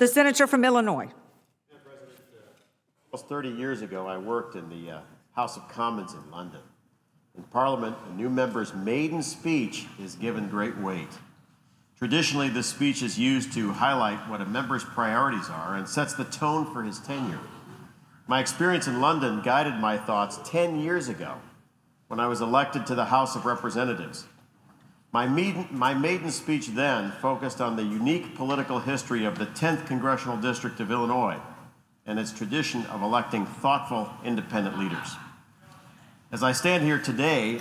The senator from Illinois. Mr. President, almost 30 years ago, I worked in the House of Commons in London. In Parliament, a new member's maiden speech is given great weight. Traditionally, this speech is used to highlight what a member's priorities are and sets the tone for his tenure. My experience in London guided my thoughts 10 years ago when I was elected to the House of Representatives. My maiden speech then focused on the unique political history of the 10th Congressional District of Illinois and its tradition of electing thoughtful, independent leaders. As I stand here today,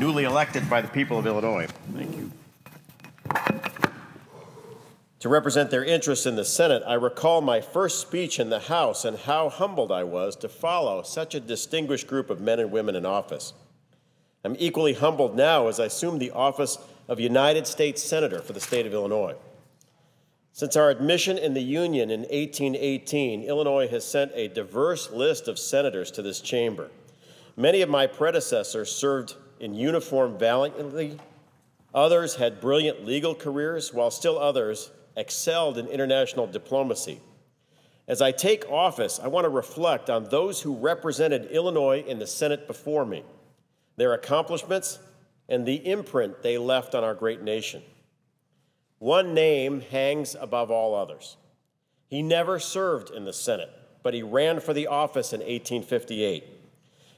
newly elected by the people of Illinois, thank you, to represent their interests in the Senate, I recall my first speech in the House and how humbled I was to follow such a distinguished group of men and women in office. I'm equally humbled now as I assume the office of United States Senator for the state of Illinois. Since our admission in the Union in 1818, Illinois has sent a diverse list of senators to this chamber. Many of my predecessors served in uniform valiantly, others had brilliant legal careers, while still others excelled in international diplomacy. As I take office, I want to reflect on those who represented Illinois in the Senate before me, their accomplishments, and the imprint they left on our great nation. One name hangs above all others. He never served in the Senate, but he ran for the office in 1858.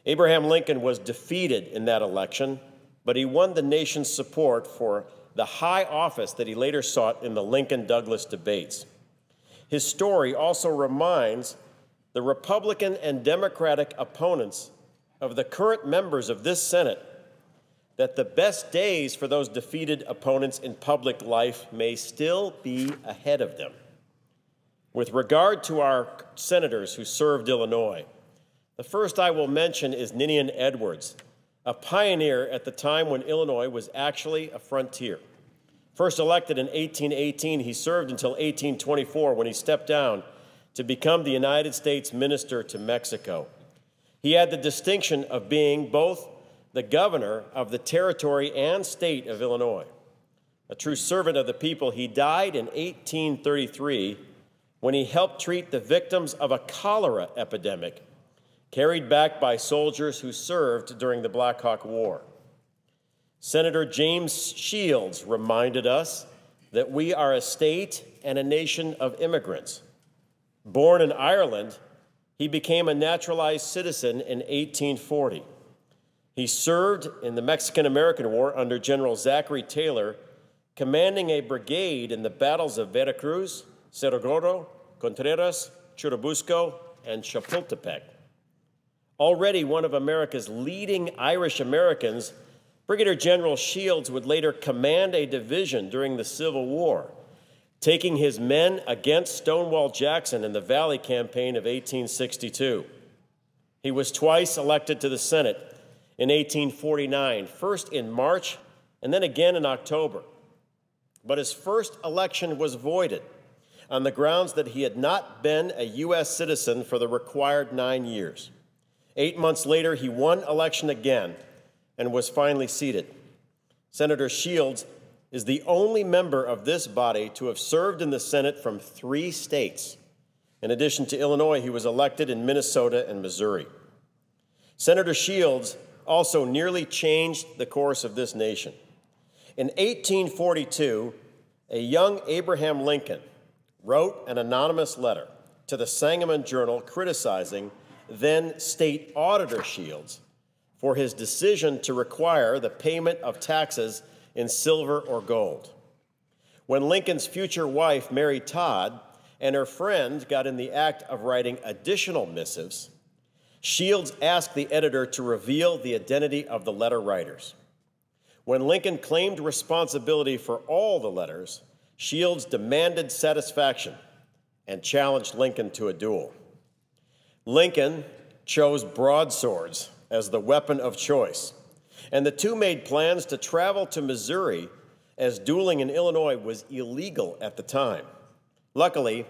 Abraham Lincoln was defeated in that election, but he won the nation's support for the high office that he later sought in the Lincoln-Douglas debates. His story also reminds the Republican and Democratic opponents of the current members of this Senate that the best days for those defeated opponents in public life may still be ahead of them. With regard to our senators who served Illinois, the first I will mention is Ninian Edwards, a pioneer at the time when Illinois was actually a frontier. First elected in 1818, he served until 1824 when he stepped down to become the United States Minister to Mexico. He had the distinction of being both the governor of the territory and state of Illinois. A true servant of the people, he died in 1833 when he helped treat the victims of a cholera epidemic carried back by soldiers who served during the Black Hawk War. Senator James Shields reminded us that we are a state and a nation of immigrants. Born in Ireland, he became a naturalized citizen in 1840. He served in the Mexican-American War under General Zachary Taylor, commanding a brigade in the battles of Veracruz, Cerro Gordo, Contreras, Churubusco, and Chapultepec. Already one of America's leading Irish Americans, Brigadier General Shields would later command a division during the Civil War, taking his men against Stonewall Jackson in the Valley Campaign of 1862. He was twice elected to the Senate in 1849, first in March and then again in October. But his first election was voided on the grounds that he had not been a U.S. citizen for the required 9 years. 8 months later, he won election again and was finally seated. Senator Shields is the only member of this body to have served in the Senate from 3 states. In addition to Illinois, he was elected in Minnesota and Missouri. Senator Shields also nearly changed the course of this nation. In 1842, a young Abraham Lincoln wrote an anonymous letter to the Sangamon Journal criticizing then State Auditor Shields for his decision to require the payment of taxes in silver or gold. When Lincoln's future wife, Mary Todd, and her friend got in the act of writing additional missives, Shields asked the editor to reveal the identity of the letter writers. When Lincoln claimed responsibility for all the letters, Shields demanded satisfaction and challenged Lincoln to a duel. Lincoln chose broadswords as the weapon of choice, and the two made plans to travel to Missouri as dueling in Illinois was illegal at the time. Luckily,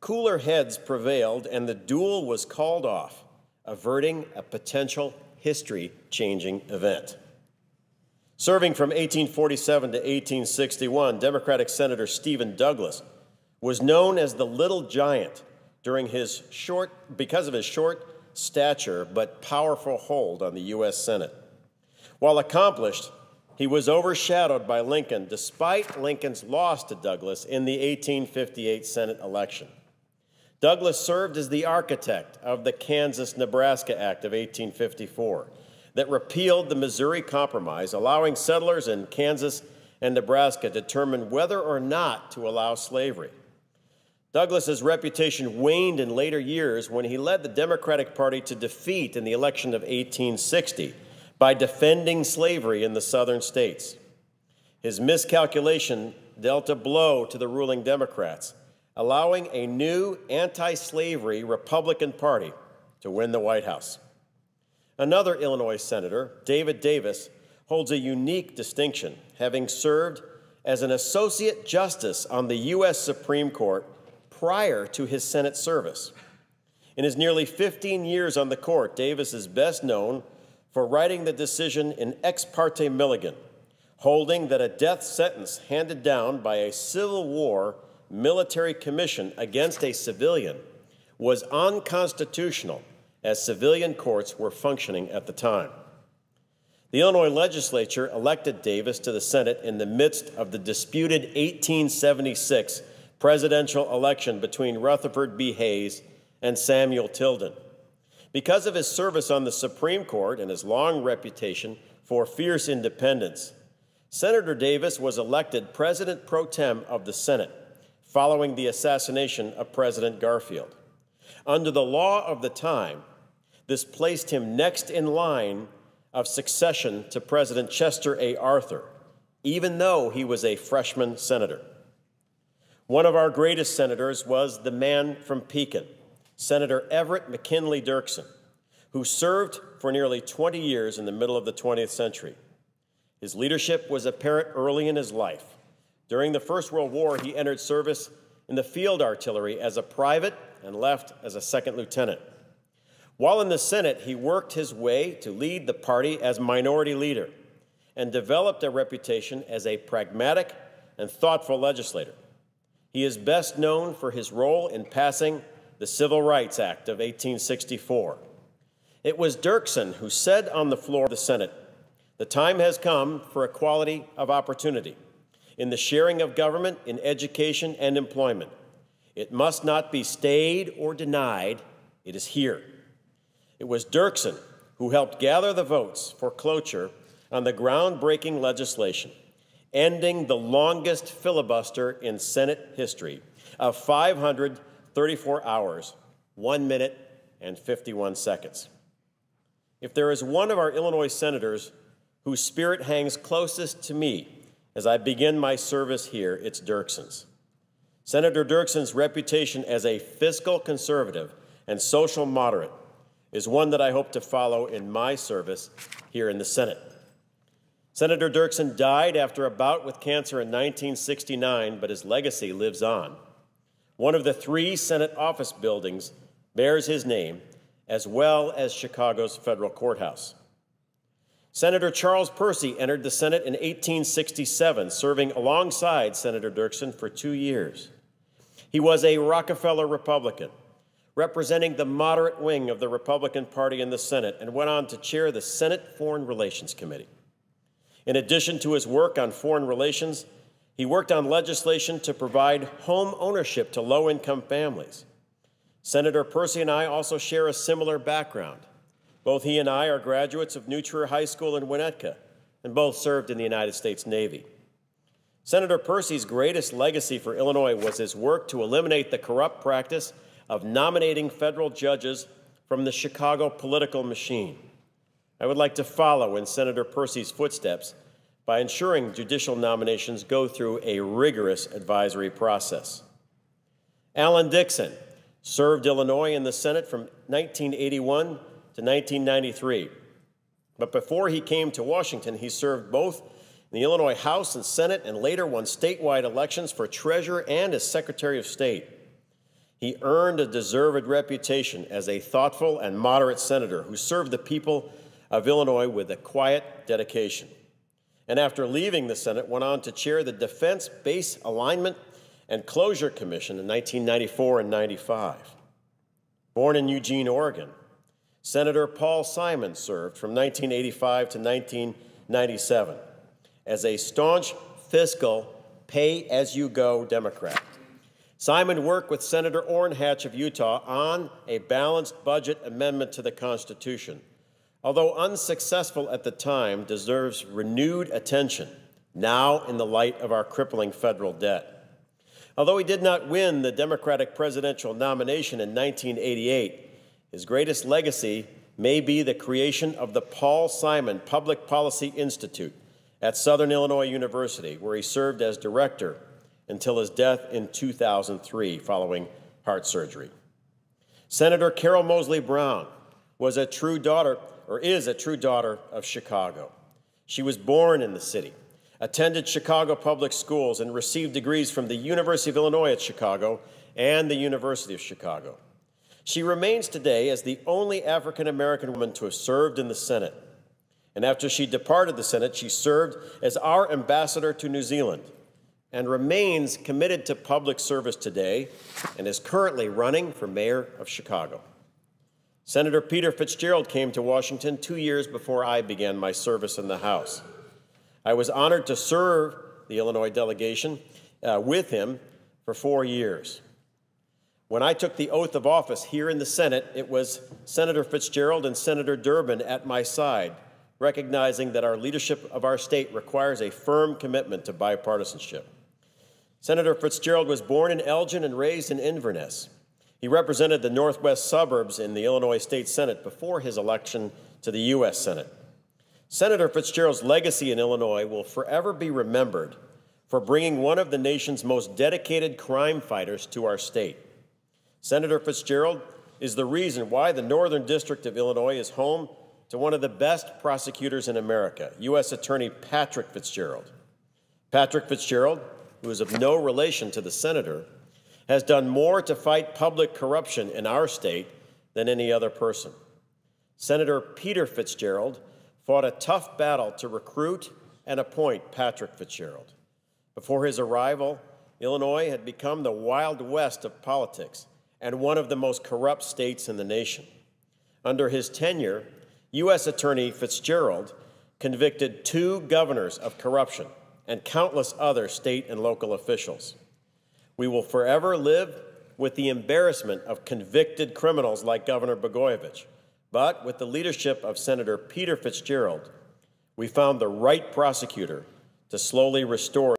cooler heads prevailed and the duel was called off, averting a potential history-changing event. Serving from 1847 to 1861, Democratic Senator Stephen Douglas was known as the Little Giant because of his short stature but powerful hold on the U.S. Senate. While accomplished, he was overshadowed by Lincoln, despite Lincoln's loss to Douglas in the 1858 Senate election. Douglas served as the architect of the Kansas-Nebraska Act of 1854 that repealed the Missouri Compromise, allowing settlers in Kansas and Nebraska to determine whether or not to allow slavery. Douglas's reputation waned in later years when he led the Democratic Party to defeat in the election of 1860 by defending slavery in the southern states. His miscalculation dealt a blow to the ruling Democrats, allowing a new anti-slavery Republican Party to win the White House. Another Illinois senator, David Davis, holds a unique distinction, having served as an associate justice on the U.S. Supreme Court prior to his Senate service. In his nearly 15 years on the court, Davis is best known for writing the decision in Ex parte Milligan, holding that a death sentence handed down by a Civil War military commission against a civilian was unconstitutional, as civilian courts were functioning at the time. The Illinois legislature elected Davis to the Senate in the midst of the disputed 1876 presidential election between Rutherford B. Hayes and Samuel Tilden. Because of his service on the Supreme Court and his long reputation for fierce independence, Senator Davis was elected President pro tem of the Senate following the assassination of President Garfield. Under the law of the time, this placed him next in line of succession to President Chester A. Arthur, even though he was a freshman senator. One of our greatest senators was the man from Pekin, Senator Everett McKinley Dirksen, who served for nearly 20 years in the middle of the 20th century. His leadership was apparent early in his life. During the First World War, he entered service in the field artillery as a private and left as a second lieutenant. While in the Senate, he worked his way to lead the party as minority leader and developed a reputation as a pragmatic and thoughtful legislator. He is best known for his role in passing the Civil Rights Act of 1864. It was Dirksen who said on the floor of the Senate, "The time has come for equality of opportunity in the sharing of government, in education and employment. It must not be stayed or denied. It is here." It was Dirksen who helped gather the votes for cloture on the groundbreaking legislation, ending the longest filibuster in Senate history of 534 hours, 1 minute, and 51 seconds. If there is one of our Illinois senators whose spirit hangs closest to me as I begin my service here, it's Dirksen's. Senator Dirksen's reputation as a fiscal conservative and social moderate is one that I hope to follow in my service here in the Senate. Senator Dirksen died after a bout with cancer in 1969, but his legacy lives on. One of the three Senate office buildings bears his name, as well as Chicago's federal courthouse. Senator Charles Percy entered the Senate in 1867, serving alongside Senator Dirksen for 2 years. He was a Rockefeller Republican, representing the moderate wing of the Republican Party in the Senate, and went on to chair the Senate Foreign Relations Committee. In addition to his work on foreign relations, he worked on legislation to provide home ownership to low-income families. Senator Percy and I also share a similar background. Both he and I are graduates of New Trier High School in Winnetka, and both served in the United States Navy. Senator Percy's greatest legacy for Illinois was his work to eliminate the corrupt practice of nominating federal judges from the Chicago political machine. I would like to follow in Senator Percy's footsteps by ensuring judicial nominations go through a rigorous advisory process. Alan Dixon served Illinois in the Senate from 1981 to 1993. But before he came to Washington, he served both in the Illinois House and Senate and later won statewide elections for treasurer and as Secretary of State. He earned a deserved reputation as a thoughtful and moderate senator who served the people of Illinois with a quiet dedication, and after leaving the Senate, went on to chair the Defense Base Alignment and Closure Commission in 1994 and 95. Born in Eugene, Oregon, Senator Paul Simon served from 1985 to 1997 as a staunch fiscal pay-as-you-go Democrat. Simon worked with Senator Orrin Hatch of Utah on a balanced budget amendment to the Constitution. Although unsuccessful at the time, deserves renewed attention, now in the light of our crippling federal debt. Although he did not win the Democratic presidential nomination in 1988, his greatest legacy may be the creation of the Paul Simon Public Policy Institute at Southern Illinois University, where he served as director until his death in 2003 following heart surgery. Senator Carol Mosley Brown is a true daughter of Chicago. She was born in the city, attended Chicago public schools, and received degrees from the University of Illinois at Chicago and the University of Chicago. She remains today as the only African-American woman to have served in the Senate. And after she departed the Senate, she served as our ambassador to New Zealand and remains committed to public service today and is currently running for mayor of Chicago. Senator Peter Fitzgerald came to Washington 2 years before I began my service in the House. I was honored to serve the Illinois delegation with him for 4 years. When I took the oath of office here in the Senate, it was Senator Fitzgerald and Senator Durbin at my side, recognizing that our leadership of our state requires a firm commitment to bipartisanship. Senator Fitzgerald was born in Elgin and raised in Inverness. He represented the northwest suburbs in the Illinois State Senate before his election to the U.S. Senate. Senator Fitzgerald's legacy in Illinois will forever be remembered for bringing one of the nation's most dedicated crime fighters to our state. Senator Fitzgerald is the reason why the Northern District of Illinois is home to one of the best prosecutors in America, U.S. Attorney Patrick Fitzgerald. Patrick Fitzgerald, who is of no relation to the senator, has done more to fight public corruption in our state than any other person. Senator Peter Fitzgerald fought a tough battle to recruit and appoint Patrick Fitzgerald. Before his arrival, Illinois had become the Wild West of politics and one of the most corrupt states in the nation. Under his tenure, U.S. Attorney Fitzgerald convicted 2 governors of corruption and countless other state and local officials. We will forever live with the embarrassment of convicted criminals like Governor Bogoyevich. But with the leadership of Senator Peter Fitzgerald, we found the right prosecutor to slowly restore